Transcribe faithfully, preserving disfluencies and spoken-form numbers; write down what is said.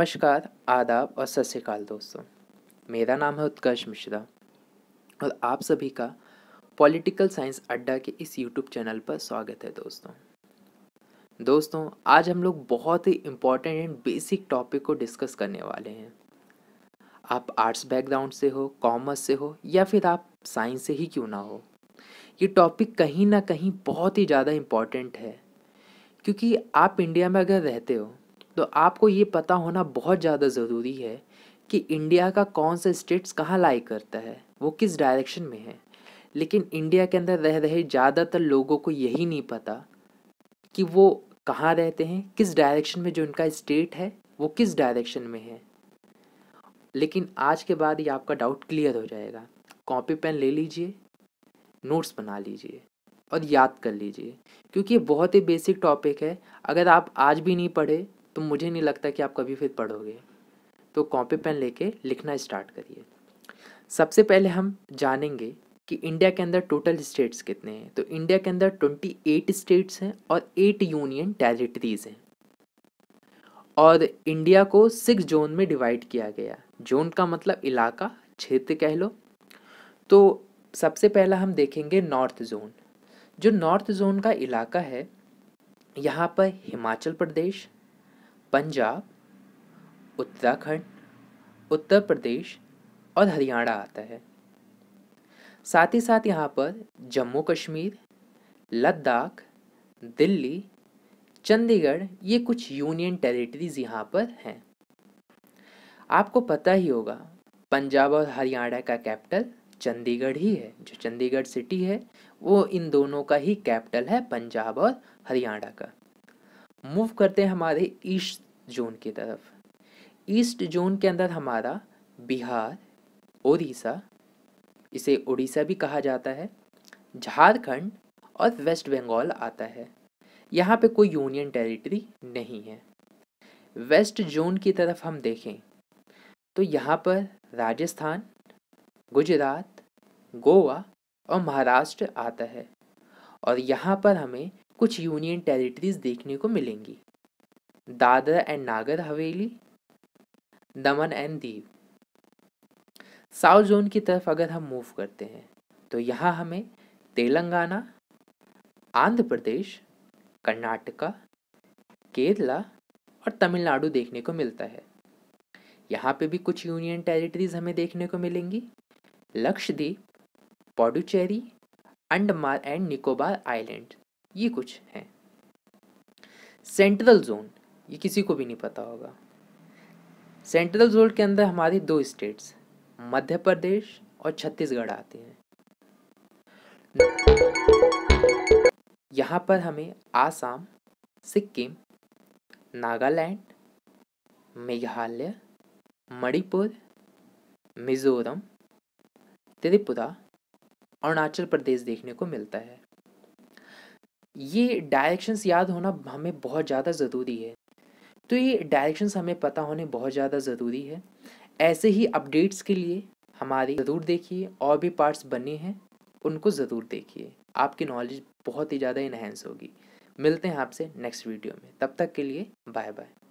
नमस्कार, आदाब और सत श्री अकाल दोस्तों। मेरा नाम है उत्कर्ष मिश्रा और आप सभी का पॉलिटिकल साइंस अड्डा के इस यूट्यूब चैनल पर स्वागत है। दोस्तों दोस्तों आज हम लोग बहुत ही इम्पॉर्टेंट एंड बेसिक टॉपिक को डिस्कस करने वाले हैं। आप आर्ट्स बैकग्राउंड से हो, कॉमर्स से हो या फिर आप साइंस से ही क्यों ना हो, ये टॉपिक कहीं ना कहीं बहुत ही ज़्यादा इम्पॉर्टेंट है, क्योंकि आप इंडिया में अगर रहते हो तो आपको ये पता होना बहुत ज़्यादा ज़रूरी है कि इंडिया का कौन सा स्टेट्स कहाँ लाई करता है, वो किस डायरेक्शन में है। लेकिन इंडिया के अंदर रह रहे ज़्यादातर लोगों को यही नहीं पता कि वो कहाँ रहते हैं, किस डायरेक्शन में जो उनका स्टेट है वो किस डायरेक्शन में है। लेकिन आज के बाद ये आपका डाउट क्लियर हो जाएगा। कॉपी पेन ले लीजिए, नोट्स बना लीजिए और याद कर लीजिए, क्योंकि ये बहुत ही बेसिक टॉपिक है। अगर आप आज भी नहीं पढ़े तो मुझे नहीं लगता कि आप कभी फिर पढ़ोगे। तो कॉपी पेन लेके लिखना स्टार्ट करिए। सबसे पहले हम जानेंगे कि इंडिया के अंदर टोटल स्टेट्स कितने हैं। तो इंडिया के अंदर अट्ठाईस स्टेट्स हैं और आठ यूनियन टेरिटरीज हैं, और इंडिया को सिक्स जोन में डिवाइड किया गया। जोन का मतलब इलाका, क्षेत्र कह लो। तो सबसे पहला हम देखेंगे नॉर्थ जोन। जो नॉर्थ जोन का इलाका है, यहाँ पर हिमाचल प्रदेश, पंजाब, उत्तराखंड, उत्तर प्रदेश और हरियाणा आता है। साथ ही साथ यहाँ पर जम्मू कश्मीर, लद्दाख, दिल्ली, चंडीगढ़, ये कुछ यूनियन टेरिटरीज यहाँ पर हैं। आपको पता ही होगा पंजाब और हरियाणा का कैपिटल चंडीगढ़ ही है। जो चंडीगढ़ सिटी है वो इन दोनों का ही कैपिटल है, पंजाब और हरियाणा का। मूव करते हैं हमारे ईस्ट जोन की तरफ। ईस्ट जोन के अंदर हमारा बिहार, ओडिशा, इसे उड़ीसा भी कहा जाता है, झारखंड और वेस्ट बंगाल आता है। यहाँ पे कोई यूनियन टेरिटरी नहीं है। वेस्ट जोन की तरफ हम देखें तो यहाँ पर राजस्थान, गुजरात, गोवा और महाराष्ट्र आता है, और यहाँ पर हमें कुछ यूनियन टेरिटरीज देखने को मिलेंगी। Dadra and Nagar Haveli, Daman and Diu. South zone की तरफ अगर हम मूव करते हैं तो यहाँ हमें तेलंगाना, आंध्र प्रदेश, कर्नाटका, केरला और तमिलनाडु देखने को मिलता है। यहाँ पे भी कुछ यूनियन टेरिटरीज हमें देखने को मिलेंगी। लक्षद्वीप, पुडुचेरी, अंडमान एंड निकोबार आइलैंड, ये कुछ हैं। सेंट्रल जोन, ये किसी को भी नहीं पता होगा। सेंट्रल जोन के अंदर हमारी दो स्टेट्स, मध्य प्रदेश और छत्तीसगढ़ आते हैं। यहाँ पर हमें आसाम, सिक्किम, नागालैंड, मेघालय, मणिपुर, मिजोरम, त्रिपुरा, अरुणाचल प्रदेश देखने को मिलता है। ये डायरेक्शंस याद होना हमें बहुत ज़्यादा ज़रूरी है। तो ये डायरेक्शंस हमें पता होने बहुत ज़्यादा ज़रूरी है। ऐसे ही अपडेट्स के लिए हमारी ज़रूर देखिए, और भी पार्ट्स बने हैं उनको ज़रूर देखिए, आपकी नॉलेज बहुत ही ज़्यादा इन्हेंस होगी। मिलते हैं आपसे नेक्स्ट वीडियो में, तब तक के लिए बाय बाय।